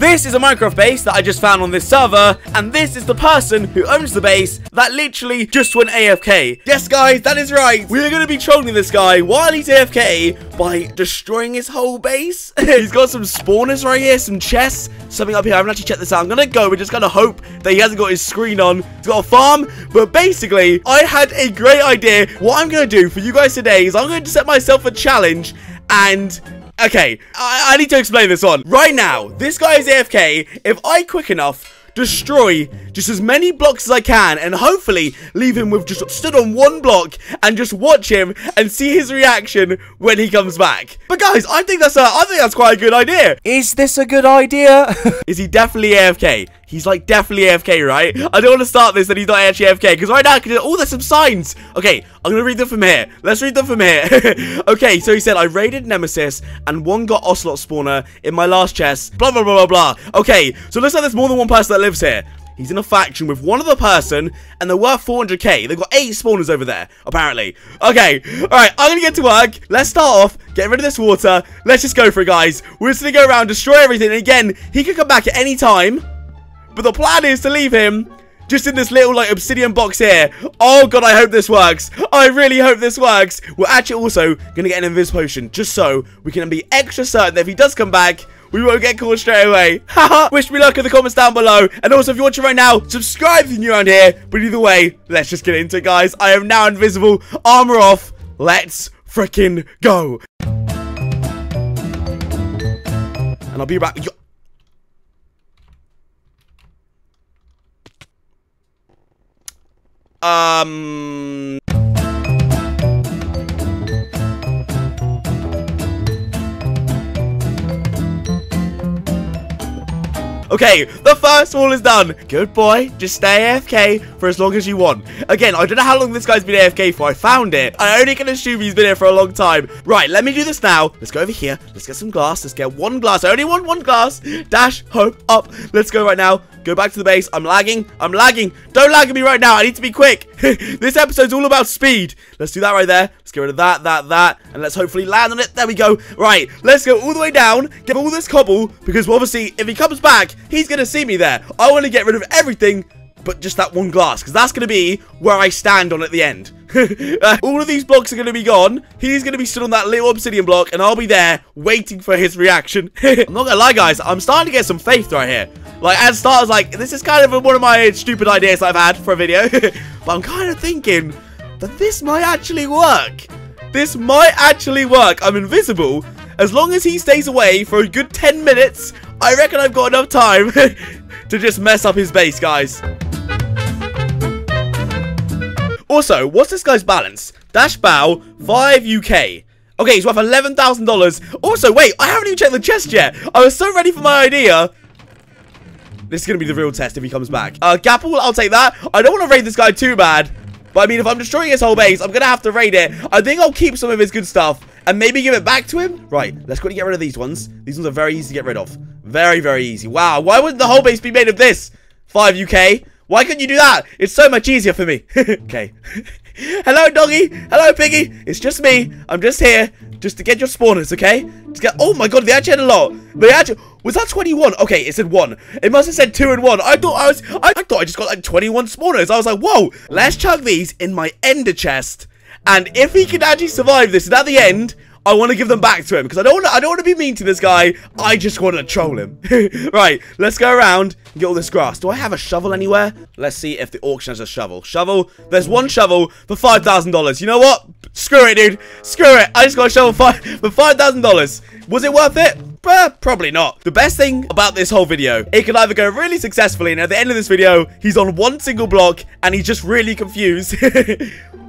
This is a Minecraft base that I just found on this server, and this is the person who owns the base that literally just went AFK. Yes, guys, that is right. We are going to be trolling this guy while he's AFK by destroying his whole base. He's got some spawners right here, some chests, something up here. I haven't actually checked this out. I'm going to go. We're just going to hope that he hasn't got his screen on. He's got a farm, but basically, I had a great idea. What I'm going to do for you guys today is I'm going to set myself a challenge and... Okay, I need to explain this on. Right now, this guy is AFK. If I quick enough destroy just as many blocks as I can and hopefully leave him with just stood on one block and just watch him and see his reaction when he comes back. But guys, I think that's quite a good idea. Is this a good idea? Is he definitely AFK? He's like definitely AFK, right? I don't want to start this that he's not actually AFK, because right now I can do, oh, there's some signs. Okay, I'm going to read them from here. Let's read them from here. Okay, so he said, I raided Nemesis and one got Ocelot Spawner in my last chest. Blah, blah, blah, blah, blah. Okay, so it looks like there's more than one person that lives here. He's in a faction with one other person, and they're worth 400k. They've got 8 spawners over there, apparently. Okay, all right, I'm going to get to work. Let's start off, get rid of this water. Let's just go for it, guys. We're just going to go around, destroy everything. And again, he could come back at any time. But the plan is to leave him just in this little, like, obsidian box here. Oh, God, I hope this works. I really hope this works. We're actually also going to get an invis potion just so we can be extra certain that if he does come back, we won't get caught straight away. Haha. Wish me luck in the comments down below. And also, if you're watching right now, subscribe if you're new around here. But either way, let's just get into it, guys. I am now invisible. Armor off. Let's freaking go. And I'll be back. Okay, the first wall is done. Good boy, just stay AFK for as long as you want. Again, I don't know how long this guy's been AFK for. I found it. I only can assume he's been here for a long time. Right, let me do this now. Let's go over here. Let's get some glass. Let's get one glass. I only want one glass. Dash, hope, up. Let's go right now. Go back to the base. I'm lagging. I'm lagging. Don't lag at me right now. I need to be quick. This episode's all about speed. Let's do that right there. Let's get rid of that, that. And let's hopefully land on it. There we go. Right, let's go all the way down. Get all this cobble. Because obviously, if he comes back, he's going to see me there. I want to get rid of everything but just that one glass. Because that's going to be where I stand on at the end. All of these blocks are going to be gone. He's going to be stood on that little obsidian block. And I'll be there waiting for his reaction. I'm not going to lie, guys. I'm starting to get some faith right here. Like, as starters, like, this is kind of one of my stupid ideas I've had for a video. But I'm kind of thinking that this might actually work. This might actually work. I'm invisible. As long as he stays away for a good 10 minutes, I reckon I've got enough time to just mess up his base, guys. Also, what's this guy's balance? Dash bow, 5 UK. Okay, he's worth $11,000. Also, wait, I haven't even checked the chest yet. I was so ready for my idea. This is going to be the real test if he comes back. Gapple, I'll take that. I don't want to raid this guy too bad. But, I mean, if I'm destroying his whole base, I'm going to have to raid it. I think I'll keep some of his good stuff and maybe give it back to him. Right, let's quickly get rid of these ones. These ones are very easy to get rid of. Very, very easy. Wow, why wouldn't the whole base be made of this? 5 UK. Why couldn't you do that? It's so much easier for me. Okay. Hello, doggy. Hello, piggy. It's just me. I'm just here just to get your spawners, okay? Just get, oh, my God. They actually had a lot. They actually... Was that 21? Okay, it said 1. It must have said 2 and 1. I thought I just got, like, 21 spawners. I was like, whoa. Let's chuck these in my ender chest. And if he can actually survive this, and at the end... I want to give them back to him because I don't want to be mean to this guy. I just want to troll him. Right, let's go around and get all this grass. Do I have a shovel anywhere? Let's see if the auction has a shovel. Shovel. There's one shovel for $5,000. You know what? Screw it, dude. Screw it. I just got a shovel for $5,000. Was it worth it? Probably not. The best thing about this whole video, it could either go really successfully and at the end of this video, he's on one single block and he's just really confused.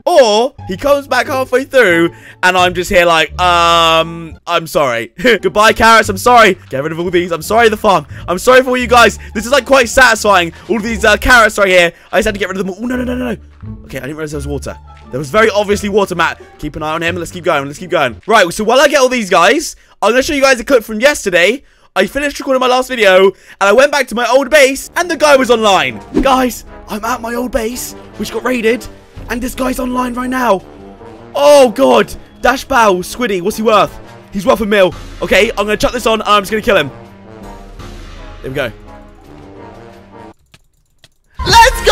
Or he comes back halfway through and I'm just here like, I'm sorry. Goodbye, carrots. I'm sorry. Get rid of all these. I'm sorry, the farm. I'm sorry for all you guys. This is like quite satisfying. All these carrots right here. I just had to get rid of them. Oh, no, no, no, no. Okay, I didn't realize there was water. There was very obviously water, Matt. Keep an eye on him. Let's keep going. Let's keep going. Right, so while I get all these guys, I'm going to show you guys a clip from yesterday. I finished recording my last video and I went back to my old base and the guy was online. Guys, I'm at my old base, which got raided. And this guy's online right now. Oh, God. Dash bow, Squiddy. What's he worth? He's worth a mil. Okay, I'm going to chuck this on and I'm just going to kill him. There we go. Let's go!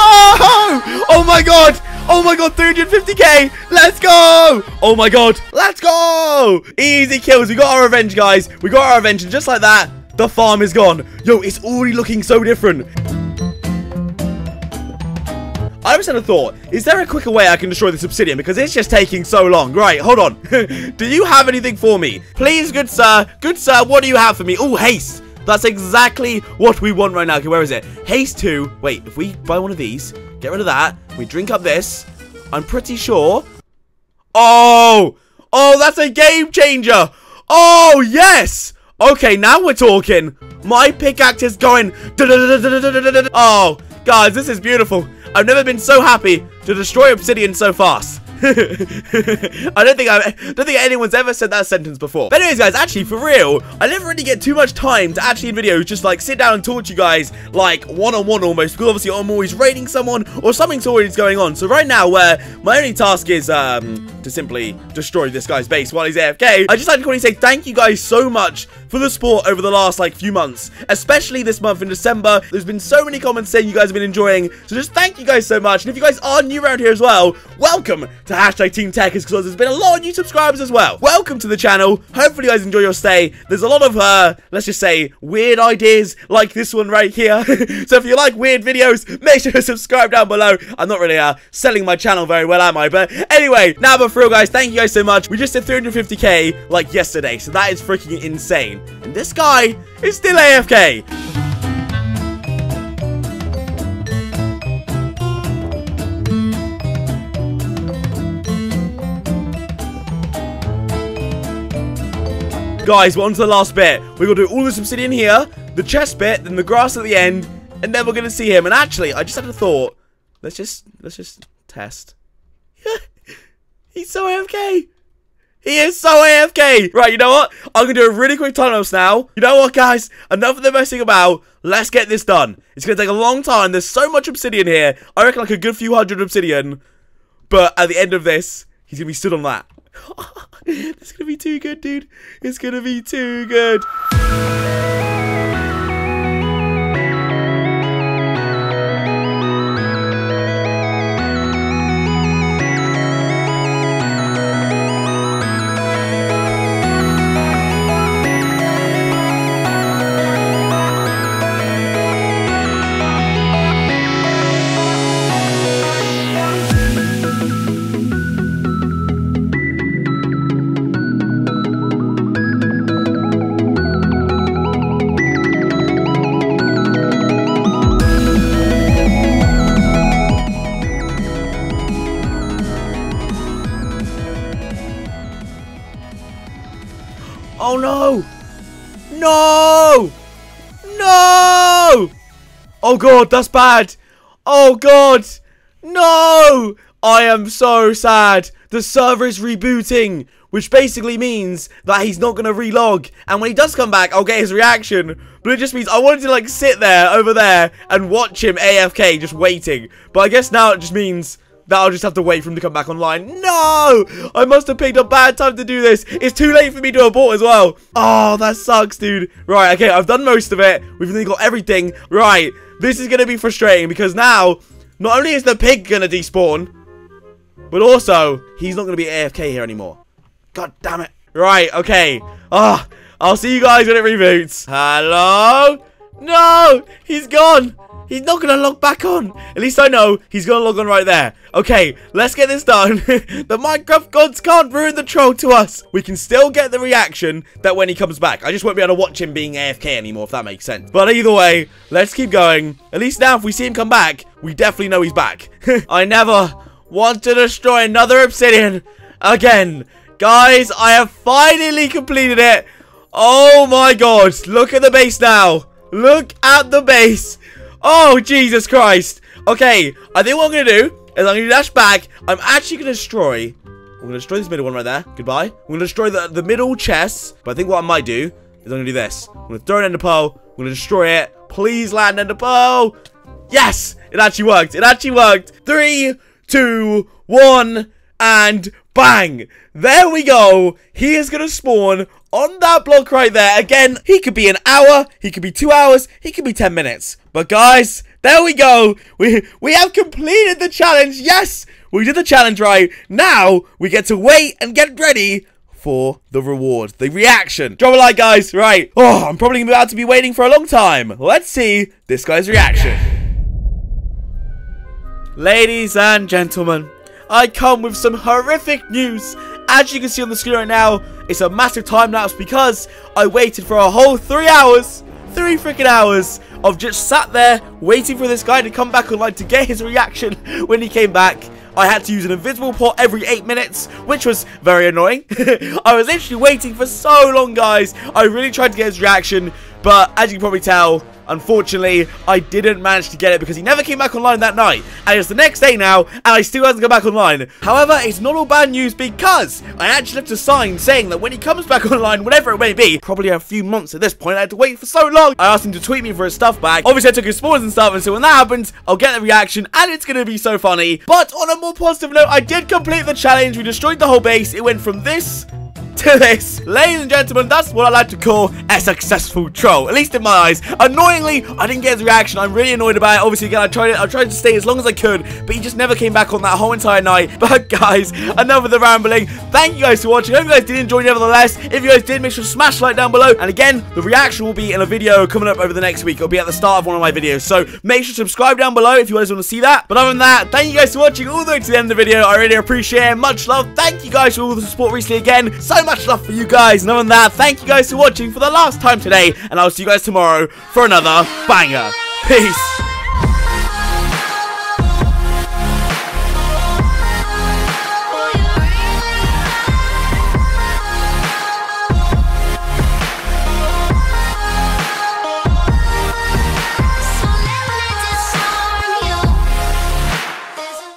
Oh my god! Oh my god, 350k! Let's go! Oh my god, let's go! Easy kills, we got our revenge, guys. We got our revenge, and just like that, the farm is gone. Yo, it's already looking so different. I just had a thought. Is there a quicker way I can destroy this obsidian? Because it's just taking so long. Right, hold on. Do you have anything for me? Please, good sir. Good sir, what do you have for me? Oh, haste. That's exactly what we want right now. Okay, where is it? Haste 2. Wait, if we buy one of these, get rid of that, we drink up this, I'm pretty sure. Oh! Oh, that's a game changer! Oh, yes! Okay, now we're talking. My pickaxe is going... Oh, guys, this is beautiful. I've never been so happy to destroy obsidian so fast. I don't think anyone's ever said that sentence before. But anyways, guys, actually, for real, I never really get too much time to actually in videos just, like, sit down and talk to you guys, like, one-on-one almost, because obviously I'm always raiding someone, or something's always going on. So right now, where my only task is, to simply destroy this guy's base while he's AFK, I just like to quickly say thank you guys so much for the support over the last, like, few months. Especially this month in December, there's been so many comments saying you guys have been enjoying, so just thank you guys so much. And if you guys are new around here as well, welcome to hashtag Team Techers, because there's been a lot of new subscribers as well. Welcome to the channel. Hopefully you guys enjoy your stay. There's a lot of, let's just say, weird ideas like this one right here. So if you like weird videos, make sure to subscribe down below. I'm not really selling my channel very well, am I? But anyway, now but for real, guys, thank you guys so much. We just did 350k like yesterday, so that is freaking insane. And this guy is still AFK. Guys, we're on to the last bit. We're going to do all this obsidian here, the chest bit, then the grass at the end, and then we're going to see him. And actually, I just had a thought. Let's just test. He's so AFK. He is so AFK. Right, you know what? I'm going to do a really quick time lapse now. You know what, guys? Enough of the messing about. Let's get this done. It's going to take a long time. There's so much obsidian here. I reckon like a good few hundred obsidian. But at the end of this, he's going to be stood on that. It's gonna be too good, dude. It's gonna be too good. Oh no! No! No! Oh god, that's bad! Oh god! No! I am so sad! The server is rebooting, which basically means that he's not gonna relog. And when he does come back, I'll get his reaction. But it just means I wanted to like sit there, over there, and watch him AFK, just waiting. But I guess now it just means that I'll just have to wait for him to come back online. No! I must have picked a bad time to do this. It's too late for me to abort as well. Oh, that sucks, dude. Right, okay, I've done most of it. We've really got everything. Right, this is going to be frustrating because now, not only is the pig going to despawn, but also, he's not going to be AFK here anymore. God damn it. Right, okay. Ah, oh, I'll see you guys when it reboots. Hello? No! He's gone! He's not going to log back on. At least I know he's going to log on right there. Okay, let's get this done. The Minecraft gods can't ruin the troll to us. We can still get the reaction that when he comes back. I just won't be able to watch him being AFK anymore, if that makes sense. But either way, let's keep going. At least now if we see him come back, we definitely know he's back. I never want to destroy another obsidian again. Guys, I have finally completed it. Oh my god. Look at the base now. Look at the base. Oh, Jesus Christ. Okay, I think what I'm going to do is I'm going to dash back. I'm actually going to destroy... I'm going to destroy this middle one right there. Goodbye. I'm going to destroy the middle chest. But I think what I might do is I'm going to do this. I'm going to throw an ender pearl. I'm going to destroy it. Please land ender pearl. Yes! It actually worked. It actually worked. 3, 2, 1, and bang. There we go. He is going to spawn on that block right there. Again, he could be an hour, he could be 2 hours, he could be 10 minutes. But guys, there we go. We have completed the challenge. Yes, we did the challenge right. Now, we get to wait and get ready for the reward, the reaction. Drop a like, guys. Right. Oh, I'm probably about to be waiting for a long time. Let's see this guy's reaction. Ladies and gentlemen, I come with some horrific news. As you can see on the screen right now, it's a massive time lapse because I waited for a whole 3 hours. 3 freaking hours of just sat there waiting for this guy to come back online to get his reaction. When he came back, I had to use an invisible port every 8 minutes, which was very annoying. I was literally waiting for so long, guys. I really tried to get his reaction, but as you can probably tell, unfortunately, I didn't manage to get it because he never came back online that night. And it's the next day now, and I still haven't come back online. However, it's not all bad news because I actually left a sign saying that when he comes back online, whenever it may be, probably a few months at this point, I had to wait for so long. I asked him to tweet me for his stuff back. Obviously, I took his spawns and stuff, and so when that happens, I'll get the reaction, and it's going to be so funny. But on a more positive note, I did complete the challenge. We destroyed the whole base. It went from this to this. Ladies and gentlemen, that's what I like to call a successful troll, at least in my eyes. Annoyingly, I didn't get his reaction. I'm really annoyed about it. Obviously, again, I tried to stay as long as I could, but he just never came back on that whole entire night. But guys, enough of the rambling. Thank you guys for watching. I hope you guys did enjoy nevertheless. If you guys did, make sure to smash like down below. And again, the reaction will be in a video coming up over the next week. It'll be at the start of one of my videos, so make sure to subscribe down below if you guys want to see that. But other than that, thank you guys for watching all the way to the end of the video. I really appreciate it. Much love. Thank you guys for all the support recently again. So much love for you guys. And other than that, thank you guys for watching for the last time today, and I'll see you guys tomorrow for another banger. Peace.